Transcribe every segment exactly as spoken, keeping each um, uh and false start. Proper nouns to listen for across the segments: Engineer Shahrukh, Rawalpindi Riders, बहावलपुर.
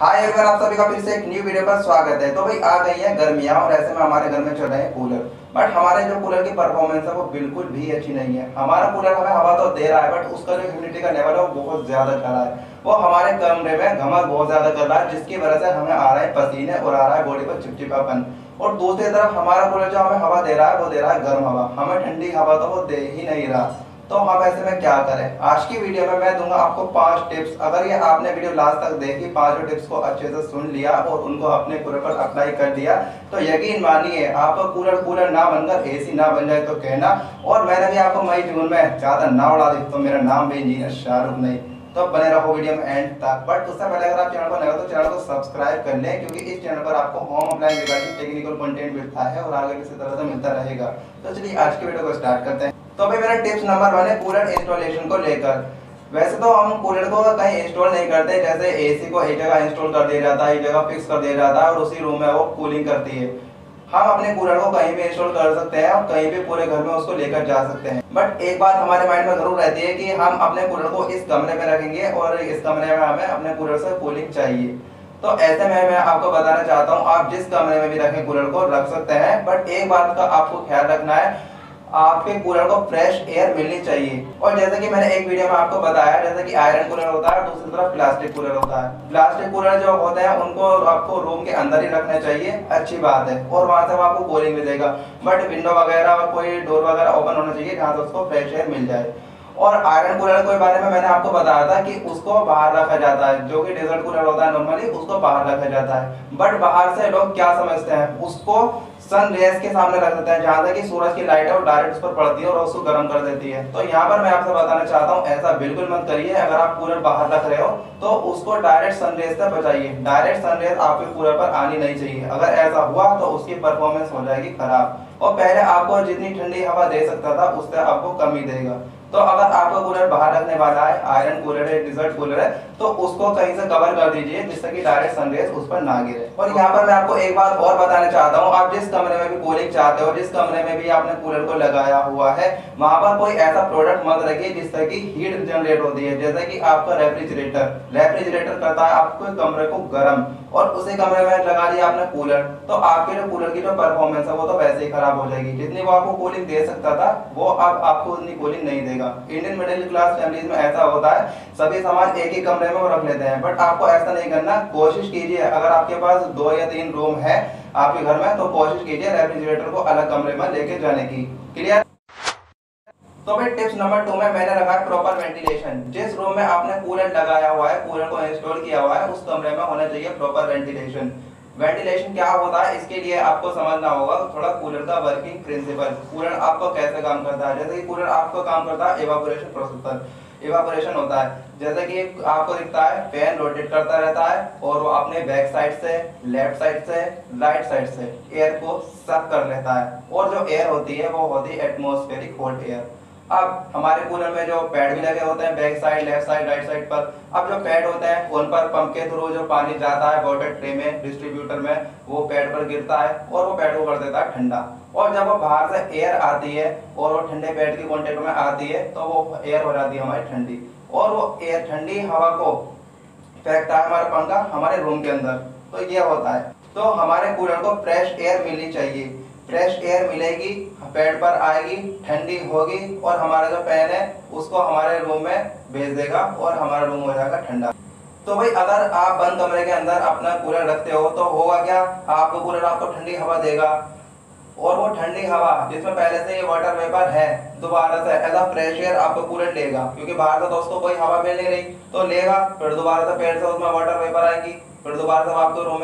Hi everyone, आप सभी का फिर से एक न्यू वीडियो पर स्वागत है। तो भाई आ गई है गर्मियाँ और ऐसे में हमारे घर में चल रहे हैं कूलर, बट हमारे जो कूलर की परफॉर्मेंस है वो बिल्कुल भी अच्छी नहीं है। हमारा कूलर हमें हवा तो दे रहा है बट उसका जो ह्यूमिडिटी का लेवल है वो बहुत ज़्यादा कर रहा है, वो हमारे कमरे में घमस बहुत ज़्यादा कर रहा है, जिसकी वजह से हमें आ रहा है पसीने और आ रहा है बॉडी पर चिपचिपापन। और दूसरी तरफ हमारा कूलर जो हमें हवा दे रहा है वो दे रहा है गर्म हवा, हमें ठंडी हवा तो वो दे ही नहीं रहा। तो हम ऐसे में क्या करें? आज की वीडियो में मैं दूंगा आपको पांच टिप्स। अगर ये आपने वीडियो लास्ट तक देखी, पांचों टिप्स को अच्छे से सुन लिया और उनको अपने कूलर पर अप्लाई कर दिया, तो यकीन मानिए आपका कूलर कूलर ना बनकर एसी ना बन जाए तो कहना। और मैंने भी आपको मई जून में ज़्यादा ना उड़ा दी, तो मेरा नाम भी इंजीनियर शाहरुख नहीं। तो बने रहो वीडियो में एंड तक। बट उससे पहले अगर आप चैनल पर नए हो तो चैनल को सब्सक्राइब कर लें, क्योंकि इस चैनल पर आपको home appliance regarding technical content मिलता है और आगे किसी तरह से मिलता रहेगा। तो चलिए आज की वीडियो को स्टार्ट करते हैं। तो भाई मेरा टिप्स नंबर वन है कूलर इंस्टॉलेशन को लेकर। वैसे तो हम कूलर को कहीं इंस्टॉल नहीं करते, जैसे एसी को एक जगह इंस्टॉल कर दिया जाता है, एक जगह फिक्स कर दिया जाता है और उसी रूम में वो कूलिंग करती है। हम अपने कूलर को कहीं भी इंस्टॉल कर सकते हैं और कहीं भी पूरे घर में उसको लेकर जा सकते हैं। बट एक बात हमारे माइंड में जरूर रहती है कि हम अपने कूलर को इस कमरे में रखेंगे और इस कमरे में हमें अपने कूलर से कूलिंग चाहिए। तो ऐसे में मैं आपको बताना चाहता हूँ, आप जिस कमरे में भी रखें कूलर को रख सकते हैं, बट एक बात का आपको ख्याल रखना है, आपके कूलर को फ्रेश एयर मिलनी चाहिए। और जैसे कि मैंने एक वीडियो में आपको बताया, जैसे कि आयरन कूलर होता है, दूसरी तरफ प्लास्टिक कूलर होता है। प्लास्टिक कूलर जो होते हैं उनको आपको रूम के अंदर ही रखना चाहिए, अच्छी बात है, और वहाँ से आपको कूलिंग मिलेगा। बट विंडो वगैरह और कोई डोर वगैरह ओपन होना चाहिए जहाँ से उसको फ्रेश एयर मिल जाए। और आयरन कूलर के बारे में मैंने आपको बताया था कि उसको बाहर रखा जाता है, जो कि डेजर्ट कूलर होता है नॉर्मली उसको बाहर रखा जाता है। बट बाहर से लोग क्या समझते हैं, उसको सन रेज के सामने रख देते हैं, जहाँ तक कि सूरज की लाइट है वो डायरेक्ट उस पर पड़ती है और उसको गर्म कर देती है। तो यहाँ पर मैं आपसे बताना चाहता हूँ, ऐसा बिल्कुल मत करिए। अगर आप कूलर बाहर रख रहे हो तो उसको डायरेक्ट सन रेज से बचाइए, डायरेक्ट सन रेज आपके कूलर पर आनी नहीं चाहिए। अगर ऐसा हुआ तो उसकी परफॉर्मेंस हो जाएगी खराब, और पहले आपको जितनी ठंडी हवा दे सकता था उससे आपको कमी देगा। तो अगर आपका कूलर बाहर रखने वाला है, आयरन कूलर है, डेजर्ट कूलर है, तो उसको कहीं से कवर कर दीजिए जिससे कि डायरेक्ट सनरेज उस पर ना गिरे। और यहाँ पर मैं आपको एक बात और बताना चाहता हूँ, आप जिस कमरे में भी कूलिंग चाहते हो, जिस कमरे में भी आपने कूलर को लगाया हुआ है, वहाँ पर कोई ऐसा प्रोडक्ट मत रखिए जिससे कि हीट जनरेट होती है। जैसे कि आपका रेफ्रिजरेटर रेफ्रिजरेटर करता है आपके कमरे को गर्म, और उसी कमरे में लगा दिया आपने कूलर, तो आपके जो कूलर की जो परफॉर्मेंस है वो तो वैसे ही खराब हो जाएगी। जितनी वो आपको कूलिंग दे सकता था वो अब आपको उतनी कूलिंग नहीं देगा। इंडियन मिडिल क्लास फैमिलीज में ऐसा होता है, सभी सामान एक ही कमरे में वो रख लेते हैं, बट आपको ऐसा नहीं करना। कोशिश कीजिए अगर आपके पास दो या तीन रूम है आपके घर में, तो कोशिश कीजिए रेफ्रिजरेटर को अलग कमरे में लेके जाने की। क्लियर? तो भाई टिप्स नंबर टू में मैंने रखा है प्रॉपर वेंटिलेशन। जिस रूम में आपने कूलर लगाया हुआ है, कूलर को इंस्टॉल किया हुआ है, उस कमरे में होना चाहिए प्रॉपर वेंटिलेशन। वेंटिलेशन क्या होता है इसके लिए आपको समझना होगा थोड़ा कूलर का वर्किंग प्रिंसिपल, कूलर आपको कैसे काम करता है। जैसे कि कूलर आपको काम करता है इवापोरेशन प्रोसेस पर, इवापोरेशन होता है जैसे कि आपको दिखता है फैन रोटेट करता रहता है और वो अपने बैक साइड से, लेफ्ट साइड से, राइट साइड से एयर को सक कर लेता है, और जो एयर होती है वो होती है एटमोस्फेरिक हॉट एयर। अब हमारे कूलर में जो पैड भी लगे होते हैं back side, left side, right side पर, अब जो पैड होते हैं उन पर पंप के थ्रू जो पानी जाता है वाटर ट्रे में, डिस्ट्रीब्यूटर में, वो पैड पर गिरता है और वो पैड को कर देता है ठंडा। और जब वो बाहर से एयर आती है और वो ठंडे पैड के कॉन्टेक्ट में आती है तो वो एयर हो जाती है हमारी ठंडी, और वो एयर ठंडी हवा को फेंकता है हमारा पंखा हमारे रूम के अंदर। तो ये होता है। तो हमारे कूलर को फ्रेश एयर मिलनी चाहिए, फ्रेश एयर मिलेगी, पैड पर आएगी, ठंडी होगी, और हमारा जो फैन है उसको हमारे रूम में भेज देगा और हमारा रूम हो जाएगा ठंडा। तो भाई अगर आप बंद कमरे के अंदर अपना कूलर रखते हो तो होगा क्या, आपको कूलर आपको ठंडी हवा देगा, और वो ठंडी हवा जिसमें पहले से ये वाटर वेपर है दोबारा से एज अ फ्रेश एयर आपको कूलर लेगा, क्योंकि बाहर से तो उसको कोई हवा मिल नहीं रही, तो लेगा, फिर दोबारा से पेड़ से उसमें वाटर वेपर आएगी, फिर दोबारा से आपको रूम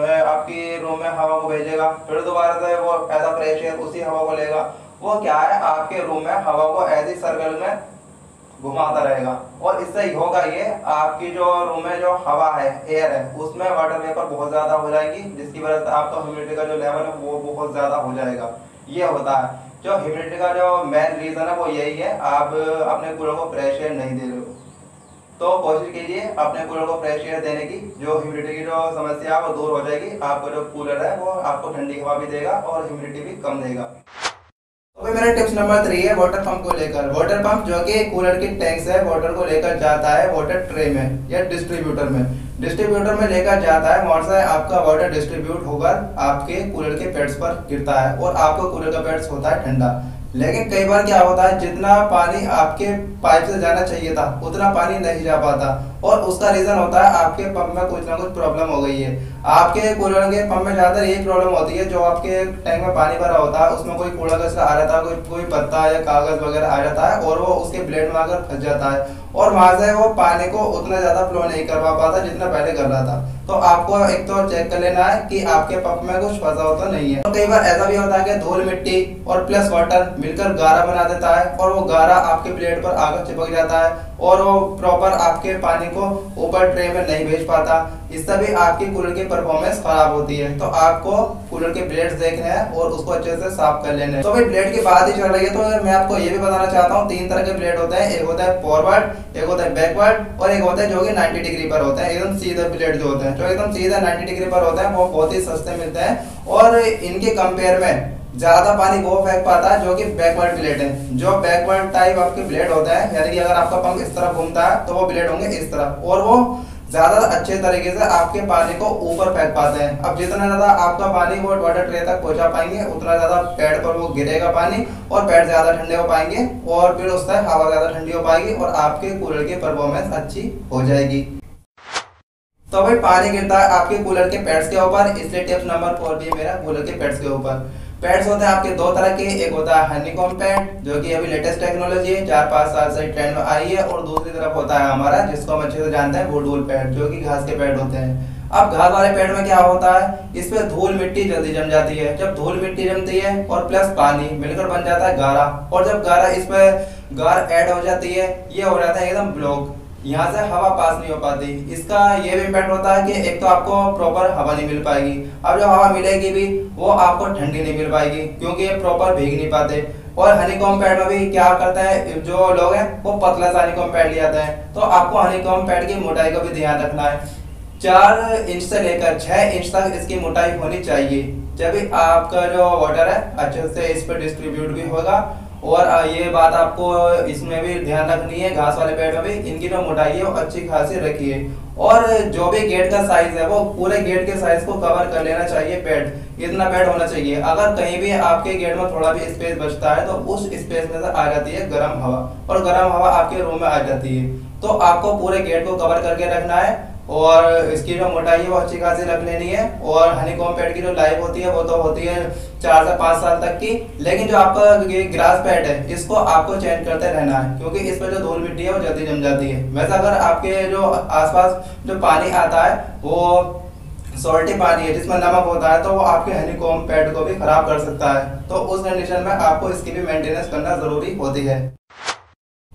में आपकी रूम में हवा को भेजेगा, फिर दोबारा से वो एज अ फ्रेश एयर उसी हवा को लेगा। वो क्या है, आपके रूम में हवा को ऐसी सर्कल में घुमाता रहेगा, और इससे होगा ये, आपकी जो रूम में जो हवा है, एयर है, उसमें वाटर वेपर बहुत ज़्यादा हो जाएगी, जिसकी वजह से आपका ह्यूमिडिटी का जो लेवल है वो बहुत ज़्यादा हो जाएगा। ये होता है जो ह्यूमिडिटी का जो मेन रीज़न है वो यही है, आप अपने कूलर को फ्रेश एयर नहीं दे रहे हो। तो कोशिश कीजिए अपने कूलर को फ्रेश एयर देने की, जो ह्यूमिडिटी की जो समस्या है वो दूर हो जाएगी। आपका जो कूलर है वो आपको ठंडी हवा भी देगा और ह्यूमिडिटी भी कम देगा। तो मेरा टिप्स नंबर थ्री है वाटर पंप को लेकर। वाटर पंप जो कि कूलर के टैंक से वाटर को लेकर जाता है वाटर ट्रे में या डिस्ट्रीब्यूटर में। डिस्ट्रीब्यूटर में लेकर जाता है, वहां से आपका वाटर डिस्ट्रीब्यूट होकर आपके कूलर के पैड्स पर गिरता है और आपका कूलर का पैड्स होता है ठंडा। लेकिन कई बार क्या होता है, जितना पानी आपके पाइप से जाना चाहिए था उतना पानी नहीं जा पाता और उसका रीजन होता है आपके पंप में कुछ ना कुछ प्रॉब्लम हो गई है। आपके कूलर के पंप में ज्यादातर यही प्रॉब्लम होती है, जो आपके टैंक में पानी भरा होता है उसमें कोई कूड़ा कचरा आ जाता है, कोई कोई पत्ता या कागज वगैरह आ जाता है और वो उसके ब्लेड में आकर फंस जाता है और वहां से वो पानी को उतना ज्यादा फ्लो नहीं करवा पाता जितना पहले कर रहा था। तो आपको एक तो चेक कर लेना है कि आपके पंप में कुछ फंसा होता नहीं है। तो कई बार ऐसा भी होता है कि धूल मिट्टी और प्लस वाटर मिलकर गारा बना देता है और वो गारा आपके प्लेट पर आकर चिपक जाता है और वो प्रॉपर आपके पानी को ऊपर ट्रे में नहीं भेज पाता। इससे भी आपकी कूलर की परफॉर्मेंस खराब होती है। तो आपको कूलर के ब्लेड्स देखने हैं और उसको अच्छे से साफ कर लेने हैं। तो भाई ब्लेड की बात ही चल रही है तो मैं आपको ये भी बताना चाहता हूँ, तीन तरह के ब्लेड होते हैं, एक होता है फॉरवर्ड, एक होता है बैकवर्ड और एक होता है जो कि नाइन्टी डिग्री पर होते हैं, एकदम सीधे ब्लेड जो होते हैं, जो एकदम सीधा नाइन्टी डिग्री पर होते हैं वो बहुत ही सस्ते मिलते हैं और इनके कंपेयर में ज्यादा पानी वो फेंक पाता है जो कि बैकवर्ड ब्लेड है। जो बैकवर्ड टाइप आपके ब्लेड होता है, यानी कि अगर आपका पंप इस तरफ घूमता है तो वो ब्लेड होंगे इस तरफ और वो ज्यादा अच्छे तरीके से आपके पानी को ऊपर फेंक पाते हैं। अब जितना ज्यादा आपका पानी वो वाटर ट्रे तक पहुंचा पाएंगे उतना ज्यादा पैड पर वो गिरेगा पानी और पैड ज्यादा ठंडे हो पाएंगे और फिर उससे हवा ज्यादा ठंडी हो पाएगी और आपके कूलर की परफॉर्मेंस अच्छी हो जाएगी। तो भाई पानी गिरता है आपके कूलर के पैड्स के ऊपर, इसलिए टिप्स नंबर फोर भी मेरा कूलर के पैड्स के ऊपर। पैड्स होते हैं आपके दो तरह के, एक होता है हनीकॉम्ब पैड जो कि अभी लेटेस्ट टेक्नोलॉजी है, चार पाँच साल से ट्रेंड में आई है, और दूसरी तरफ होता है हमारा जिसको हम अच्छे से जानते हैं वुड वूल पैड जो कि घास के पैड होते हैं। अब घास वाले पैड में क्या होता है, इसमें धूल मिट्टी जल्दी जम जाती है। जब धूल मिट्टी जमती है और प्लस पानी मिलकर बन जाता है गारा और जब गारा इसमें गार ऐड हो जाती है ये हो जाता है एकदम ब्लॉक, यहाँ से हवा पास नहीं हो पाती। इसका ये भी इम्पैक्ट होता है कि एक तो आपको प्रॉपर हवा नहीं मिल पाएगी, अब जो हवा मिलेगी भी वो आपको ठंडी नहीं मिल पाएगी क्योंकि ये प्रॉपर भीग नहीं पाते। और हनीकॉम्ब पैड में भी क्या करता है जो लोग हैं वो पतला सा हनीकॉम्ब पैड ले आते हैं, तो आपको हनीकॉम्ब पैड की मोटाई का भी ध्यान रखना है, चार इंच से लेकर छः इंच तक इसकी मोटाई होनी चाहिए। जब आपका जो वाटर है अच्छे से इस पर डिस्ट्रीब्यूट भी होगा। और ये बात आपको इसमें भी ध्यान रखनी है, घास वाले पेड़ में भी इनकी जो मोटाई है वो अच्छी खासी रखिए और जो भी गेट का साइज है वो पूरे गेट के साइज को कवर कर लेना चाहिए। पेड़ इतना पेड़ होना चाहिए, अगर कहीं भी आपके गेट में थोड़ा भी स्पेस बचता है तो उस स्पेस में से आ जाती है गर्म हवा और गर्म हवा आपके रूम में आ जाती है। तो आपको पूरे गेट को कवर करके रखना है और इसकी जो मोटाई है वो अच्छी खासी रख लेनी है। और हनीकॉम्ब पैड की जो लाइफ होती है वो तो होती है चार से पाँच साल तक की, लेकिन जो आपका ग्रास पैड है इसको आपको चेंज करते रहना है क्योंकि इस पर जो धूल मिट्टी है वो जल्दी जम जाती है। वैसे अगर आपके जो आसपास जो पानी आता है वो सॉल्टी पानी है जिसमें नमक होता है तो वो आपके हनीकॉम्ब पैड को भी खराब कर सकता है, तो उस कंडीशन में आपको इसकी भी मेंटेनेंस करना जरूरी होती है।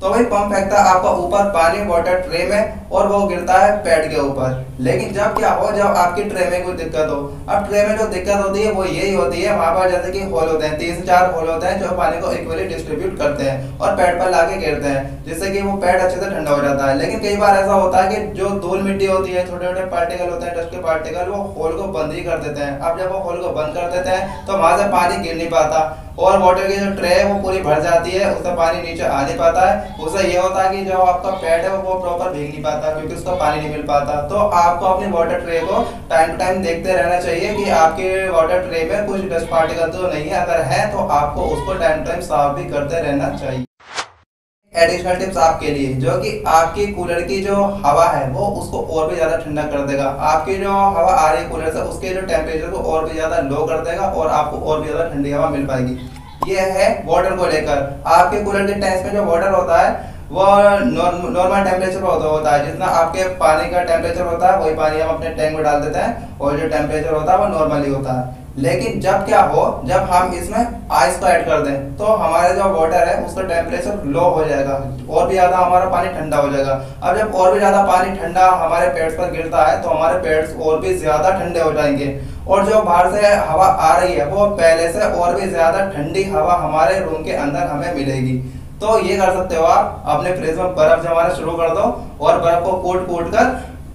तो भाई पंप फेंकता है आपका ऊपर पानी वाटर ट्रे में और वो गिरता है पैड के ऊपर। लेकिन जब क्या हो, जब आपकी ट्रे में कोई दिक्कत हो, अब ट्रे में जो दिक्कत होती है वो यही होती है, वहाँ पर जैसे कि होल होते हैं, तीन से चार होल होते हैं जो पानी को इक्वली डिस्ट्रीब्यूट करते हैं और पैड पर लाके गिरते हैं जिससे कि वो पैड अच्छे से ठंडा हो जाता है। लेकिन कई बार ऐसा होता है कि जो धूल मिट्टी होती है, छोटे छोटे पार्टिकल होते हैं, डस्ट के पार्टिकल, वो होल को बंद ही कर देते हैं। अब जब वो होल को बंद कर देते हैं तो वहाँ से पानी गिर नहीं पाता और वाटर की जो ट्रे है वो पूरी भर जाती है, उसका पानी नीचे आ नहीं पाता है। उससे ये होता है कि जो आपका पैड है वो प्रॉपर भीग नहीं पाता क्योंकि उसका पानी नहीं मिल पाता। तो आपको अपने वाटर ट्रे को टाइम टू टाइम देखते रहना चाहिए कि आपके वाटर ट्रे में कुछ डस्ट पार्टिकल तो नहीं है, अगर है तो आपको उसको टाइम टू टाइम साफ भी करते रहना चाहिए। एडिशनल टिप्स आपके लिए, जो कि आपकी कूलर की जो हवा है वो उसको और भी ज़्यादा ठंडा कर देगा, आपकी जो हवा आ रही है कूलर से उसके जो टेम्परेचर को और भी ज़्यादा लो कर देगा और आपको और भी ज़्यादा ठंडी हवा मिल पाएगी। ये है वाटर को लेकर, आपके कूलर के टैंक में जो वाटर होता है वो नॉर्मल टेम्परेचर होता है, जितना आपके पानी का टेम्परेचर होता है वही पानी हम अपने टैंक में डाल देते हैं और जो टेम्परेचर होता है वो नॉर्मली होता है। लेकिन जब क्या हो, जब हम इसमें आइस को ऐड कर दें तो हमारा जो वाटर है उसका टेम्परेचर लो हो जाएगा और भी ज़्यादा हमारा पानी ठंडा हो जाएगा। अब जब और भी ज़्यादा पानी ठंडा हमारे पेट्स पर गिरता है तो हमारे पेट्स और भी ज़्यादा ठंडे हो जाएंगे और जो बाहर से हवा आ रही है वो पहले से और भी ज़्यादा ठंडी हवा हमारे रूम के अंदर हमें मिलेगी। तो ये कर सकते हो आप, अपने फ्रिज में बर्फ़ जमाना शुरू कर दो और बर्फ़ को कोट कोट कर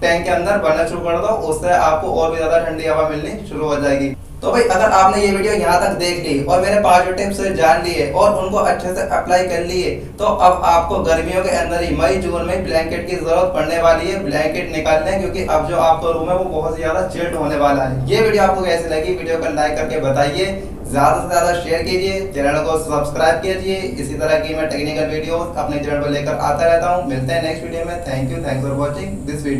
टैंक के अंदर भरना शुरू कर दो, उससे आपको और भी ज़्यादा ठंडी हवा मिलनी शुरू हो जाएगी। तो भाई अगर आपने ये वीडियो यहाँ तक देख ली और मेरे पांचों टिप्स जान लिए और उनको अच्छे से अप्लाई कर लिए, तो अब आपको गर्मियों के अंदर ही मई जून में ब्लैंकेट की जरूरत पड़ने वाली है। ब्लैंकेट निकाल लें क्योंकि अब जो आपका रूम है वो बहुत ज्यादा चिल्ड होने वाला है। ये वीडियो आपको कैसी लगी वीडियो को लाइक करके बताइए, ज्यादा से ज्यादा शेयर कीजिए, चैनल को सब्सक्राइब कीजिए। इसी तरह की मैं टेक्निकल वीडियो अपने चैनल पर लेकर आता रहता हूँ। मिलते हैं नेक्स्ट वीडियो में। Thank you, thanks for watching this video.